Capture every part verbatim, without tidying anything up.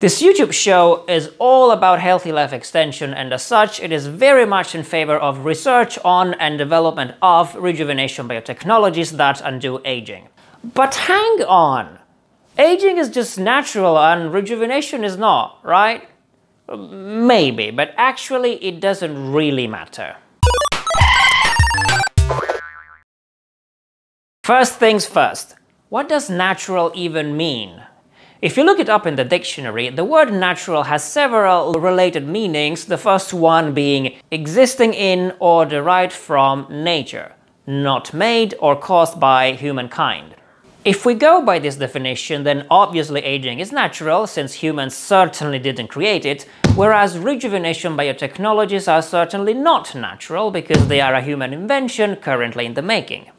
This YouTube show is all about healthy life extension, and as such it is very much in favor of research on and development of rejuvenation biotechnologies that undo aging. But hang on! Aging is just natural and rejuvenation is not, right? Maybe, but actually it doesn't really matter. First things first, what does natural even mean? If you look it up in the dictionary, the word natural has several related meanings, the first one being existing in or derived from nature, not made or caused by humankind. If we go by this definition, then obviously aging is natural, since humans certainly didn't create it, whereas rejuvenation biotechnologies are certainly not natural, because they are a human invention currently in the making.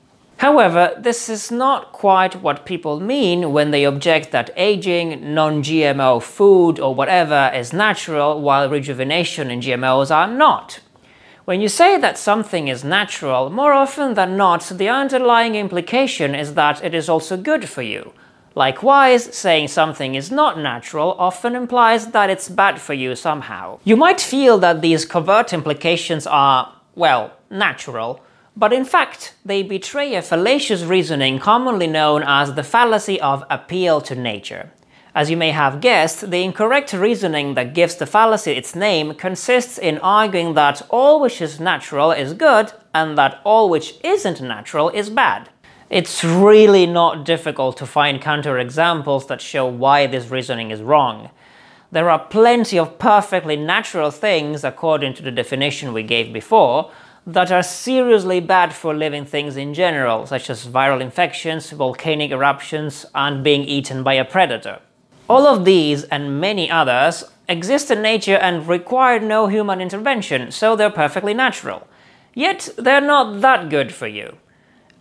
However, this is not quite what people mean when they object that aging, non-G M O food or whatever is natural, while rejuvenation and G M Os are not. When you say that something is natural, more often than not, the underlying implication is that it is also good for you. Likewise, saying something is not natural often implies that it's bad for you somehow. You might feel that these covert implications are, well, natural, but in fact, they betray a fallacious reasoning commonly known as the fallacy of appeal to nature. As you may have guessed, the incorrect reasoning that gives the fallacy its name consists in arguing that all which is natural is good and that all which isn't natural is bad. It's really not difficult to find counterexamples that show why this reasoning is wrong. There are plenty of perfectly natural things, according to the definition we gave before, that are seriously bad for living things in general, such as viral infections, volcanic eruptions, and being eaten by a predator. All of these, and many others, exist in nature and require no human intervention, so they're perfectly natural. Yet, they're not that good for you.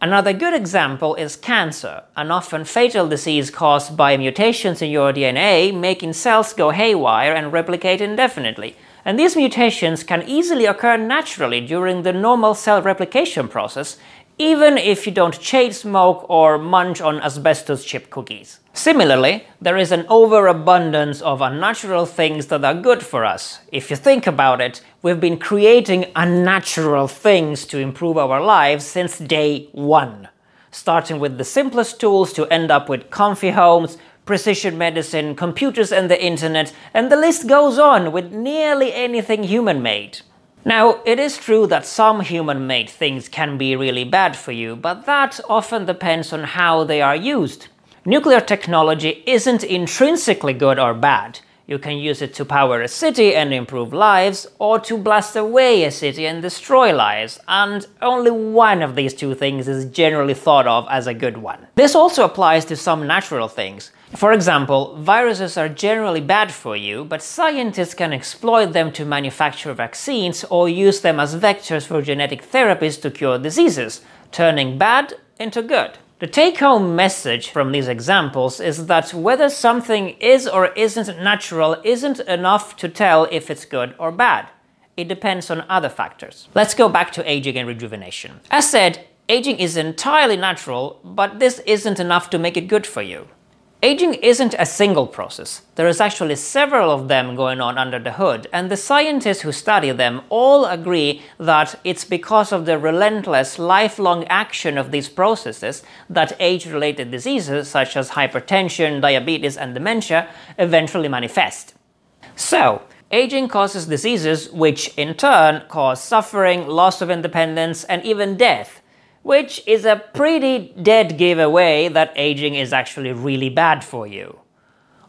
Another good example is cancer, an often fatal disease caused by mutations in your D N A, making cells go haywire and replicate indefinitely. And these mutations can easily occur naturally during the normal cell replication process, even if you don't chain smoke or munch on asbestos chip cookies. Similarly, there is an overabundance of unnatural things that are good for us. If you think about it, we've been creating unnatural things to improve our lives since day one, starting with the simplest tools to end up with comfy homes, precision medicine, computers and the internet, and the list goes on with nearly anything human-made. Now, it is true that some human-made things can be really bad for you, but that often depends on how they are used. Nuclear technology isn't intrinsically good or bad. You can use it to power a city and improve lives, or to blast away a city and destroy lives, and only one of these two things is generally thought of as a good one. This also applies to some natural things. For example, viruses are generally bad for you, but scientists can exploit them to manufacture vaccines or use them as vectors for genetic therapies to cure diseases, turning bad into good. The take-home message from these examples is that whether something is or isn't natural isn't enough to tell if it's good or bad. It depends on other factors. Let's go back to aging and rejuvenation. As said, aging is entirely natural, but this isn't enough to make it good for you. Aging isn't a single process. There is actually several of them going on under the hood, and the scientists who study them all agree that it's because of the relentless, lifelong action of these processes that age-related diseases such as hypertension, diabetes, and dementia eventually manifest. So, aging causes diseases which, in turn, cause suffering, loss of independence, and even death, which is a pretty dead giveaway that aging is actually really bad for you.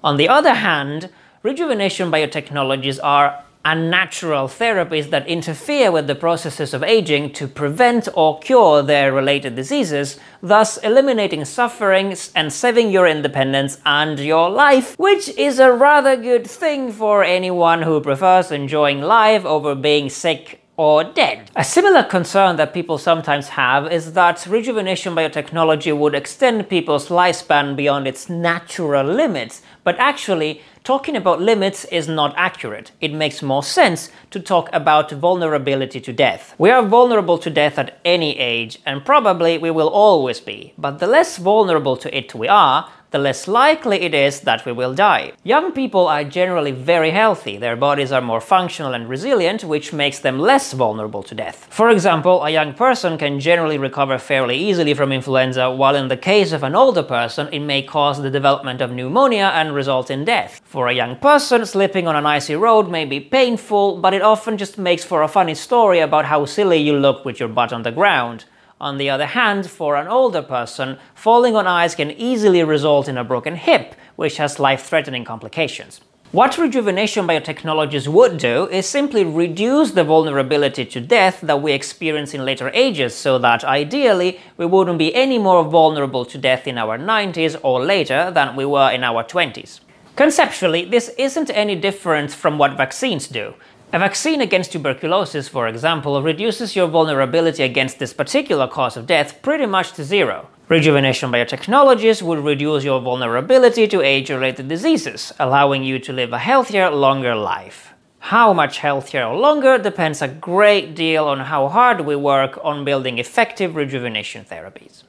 On the other hand, rejuvenation biotechnologies are unnatural therapies that interfere with the processes of aging to prevent or cure their related diseases, thus eliminating suffering and saving your independence and your life, which is a rather good thing for anyone who prefers enjoying life over being sick or dead. A similar concern that people sometimes have is that rejuvenation biotechnology would extend people's lifespan beyond its natural limits, but actually, talking about limits is not accurate. It makes more sense to talk about vulnerability to death. We are vulnerable to death at any age, and probably we will always be, but the less vulnerable to it we are, the less likely it is that we will die. Young people are generally very healthy, their bodies are more functional and resilient, which makes them less vulnerable to death. For example, a young person can generally recover fairly easily from influenza, while in the case of an older person it may cause the development of pneumonia and result in death. For a young person, slipping on an icy road may be painful, but it often just makes for a funny story about how silly you look with your butt on the ground. On the other hand, for an older person, falling on ice can easily result in a broken hip, which has life-threatening complications. What rejuvenation biotechnologies would do is simply reduce the vulnerability to death that we experience in later ages, so that, ideally, we wouldn't be any more vulnerable to death in our nineties or later than we were in our twenties. Conceptually, this isn't any different from what vaccines do. A vaccine against tuberculosis, for example, reduces your vulnerability against this particular cause of death pretty much to zero. Rejuvenation biotechnologies would reduce your vulnerability to age-related diseases, allowing you to live a healthier, longer life. How much healthier or longer depends a great deal on how hard we work on building effective rejuvenation therapies.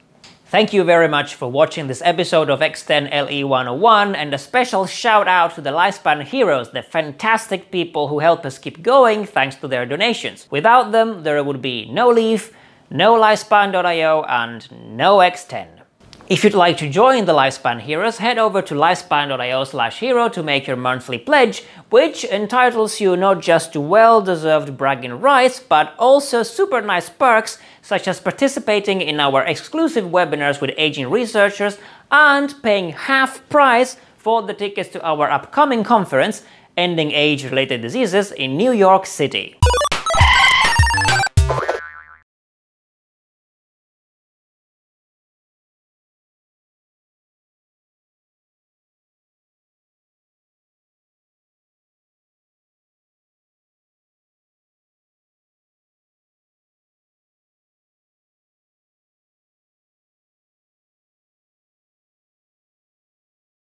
Thank you very much for watching this episode of X ten L E one oh one, and a special shout out to the Lifespan heroes, the fantastic people who help us keep going thanks to their donations. Without them, there would be no LEAF, no Lifespan dot i o, and no X ten. If you'd like to join the Lifespan heroes, head over to lifespan dot i o slash hero to make your monthly pledge, which entitles you not just to well-deserved bragging rights, but also super nice perks, such as participating in our exclusive webinars with aging researchers and paying half price for the tickets to our upcoming conference, Ending Age-Related Diseases, in New York City.